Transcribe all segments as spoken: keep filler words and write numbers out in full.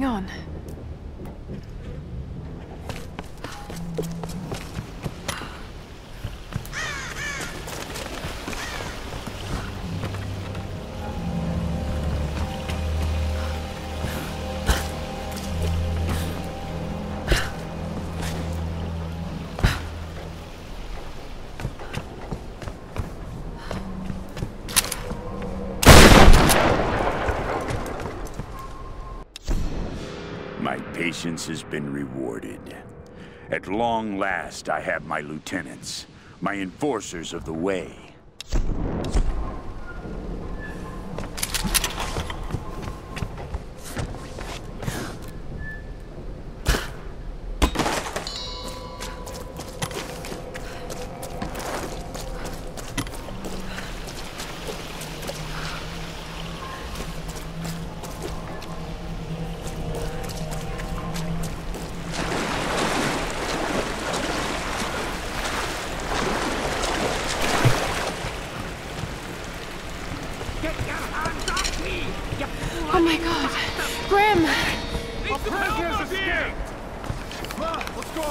going on? Patience has been rewarded. At long last, I have my lieutenants, my enforcers of the way. Oh my god! Grim! Well, Grim here! Ma, let's go!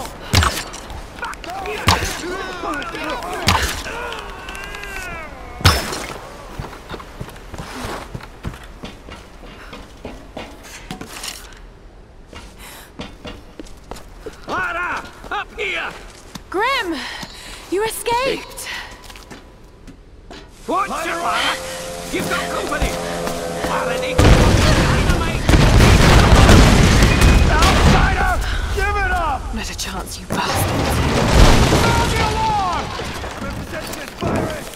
Lara! Up here! Grim! You escaped! Watch your back! You've got company! Lara, not a chance, you bastard! Move me along! Represent this virus!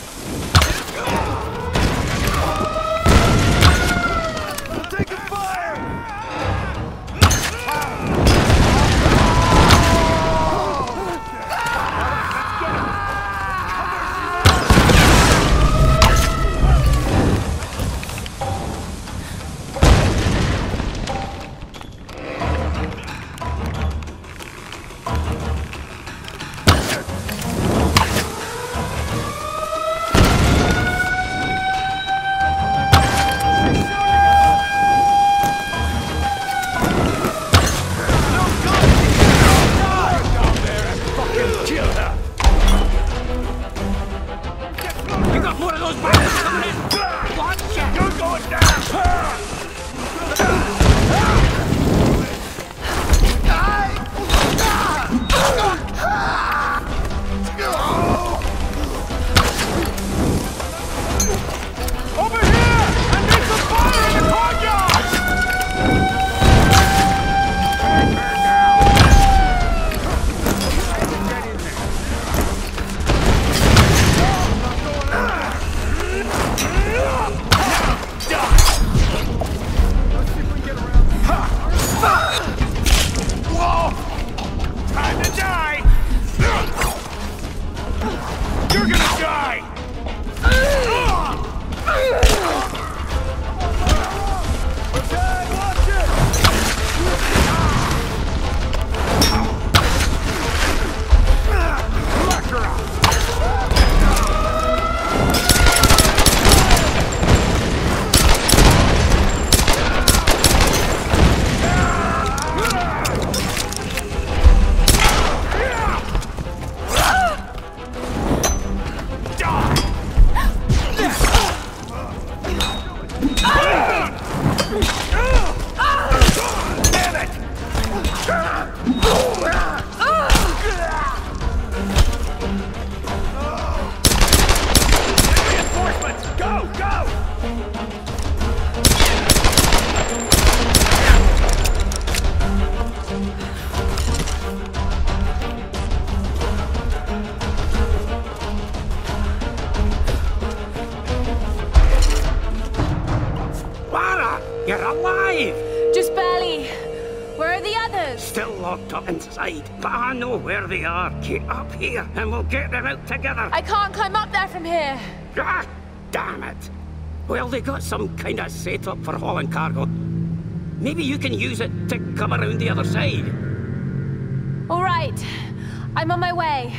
You're alive! Just barely. Where are the others? Still locked up inside, but I know where they are. Get up here and we'll get them out together. I can't climb up there from here. Ah, damn it. Well, they got some kind of setup for hauling cargo. Maybe you can use it to come around the other side. All right. I'm on my way.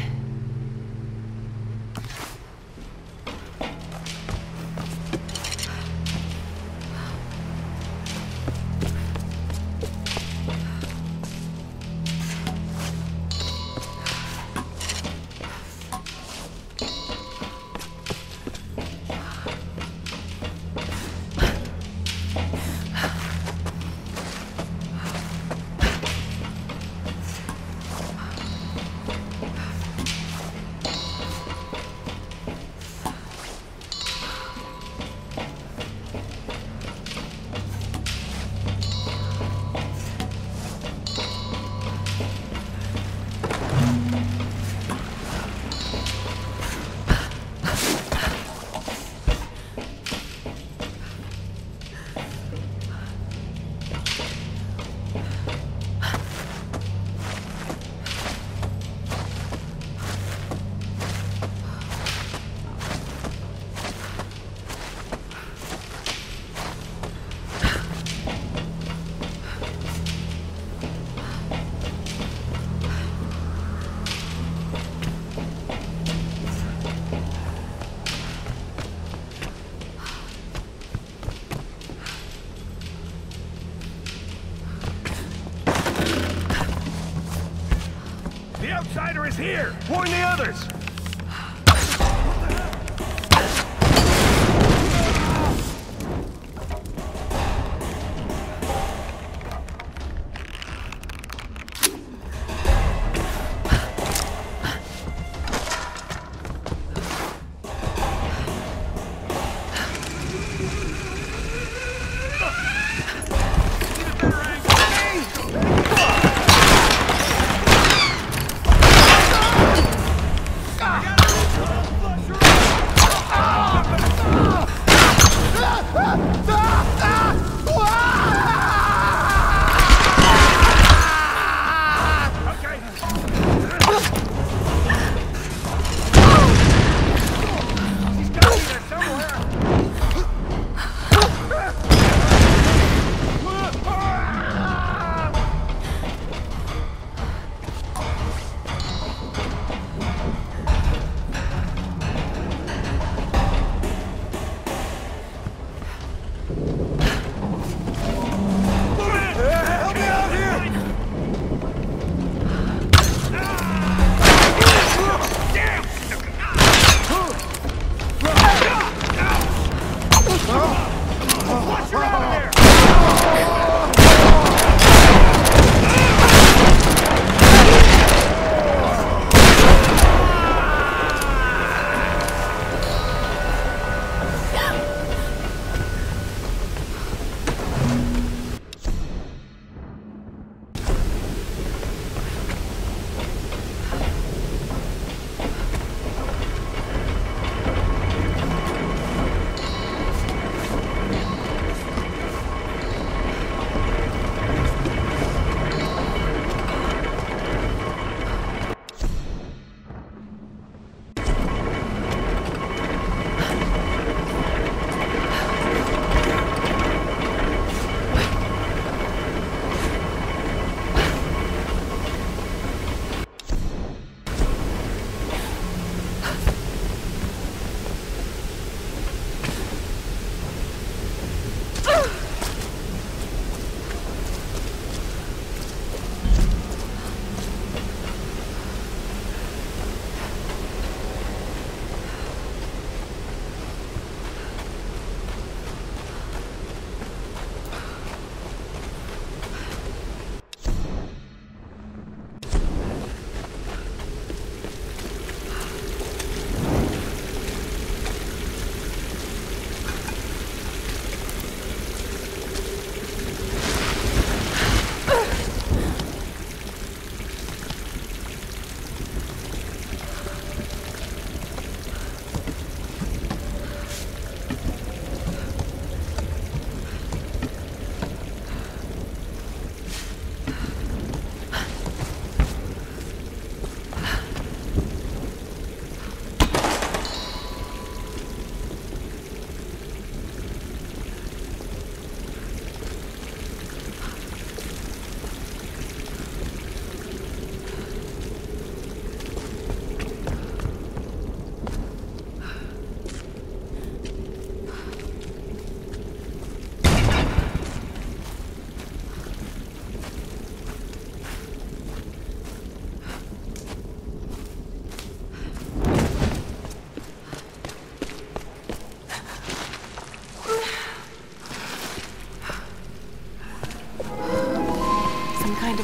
is here! Warn the others!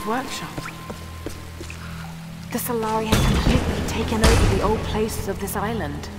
Workshop. The Solari have completely taken over the old places of this island.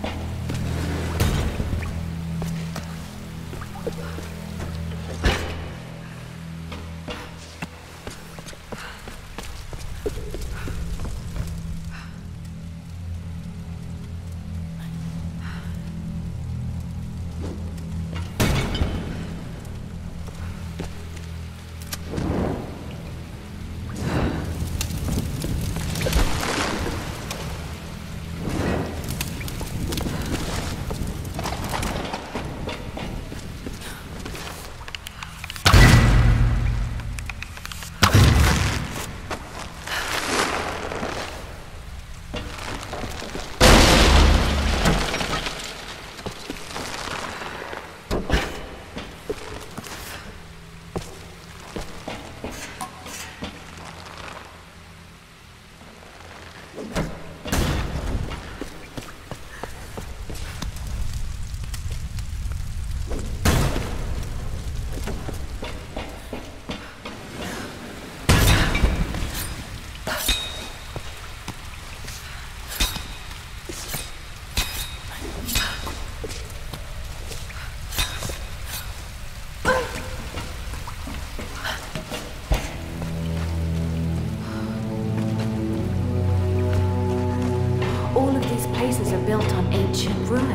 built on ancient ruins.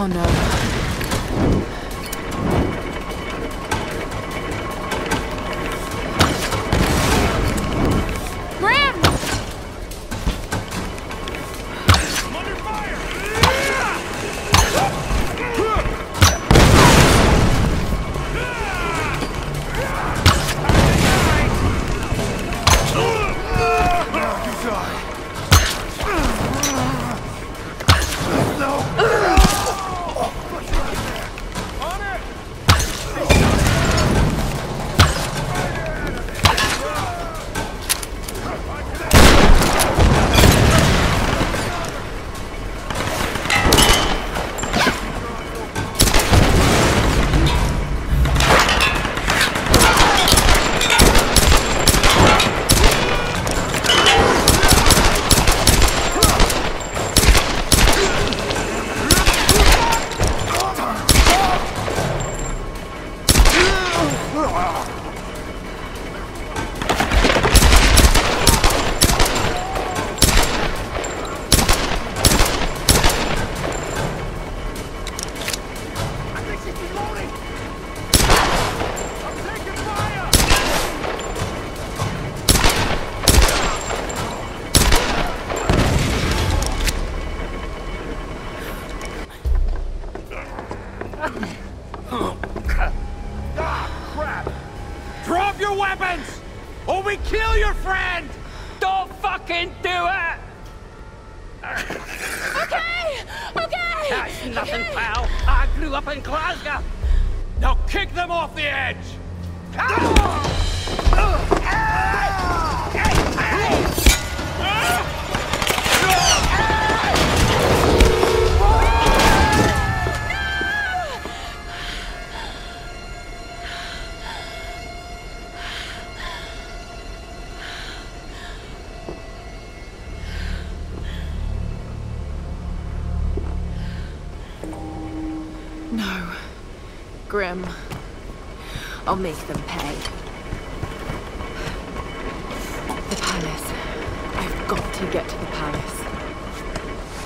Oh no. No. Grim. I'll make them pay. The palace. I've got to get to the palace.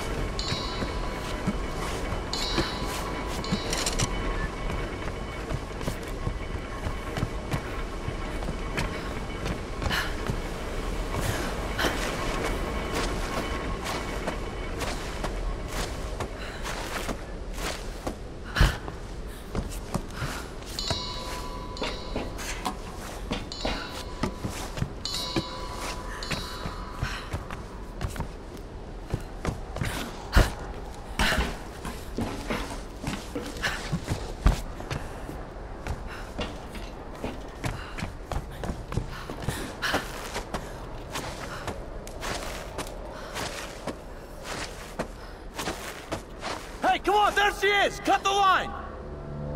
there she is! Cut the line!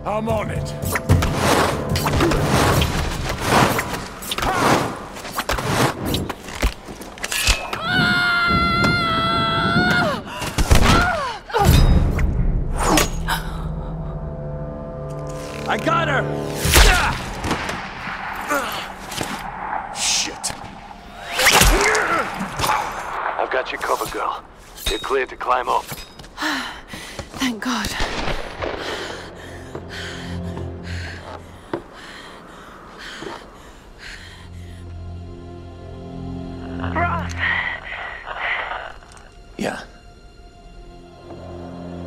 I'm on it. I got her! Shit. I've got you covered, girl. You're cleared to climb up. Thank God. Ross! Yeah?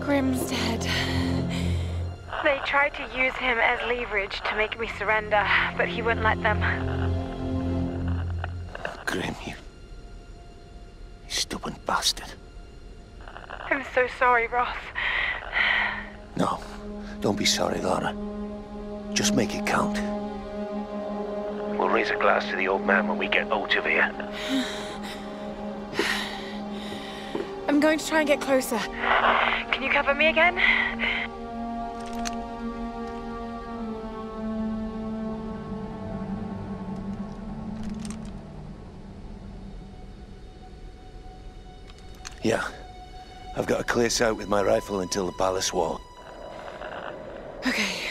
Grim's dead. They tried to use him as leverage to make me surrender, but he wouldn't let them. Grim, you... you stupid bastard. I'm so sorry, Ross. No, don't be sorry, Lara. Just make it count. We'll raise a glass to the old man when we get out of here. I'm going to try and get closer. Can you cover me again? Yeah. I've got a clear sight with my rifle until the palace wall. Okay.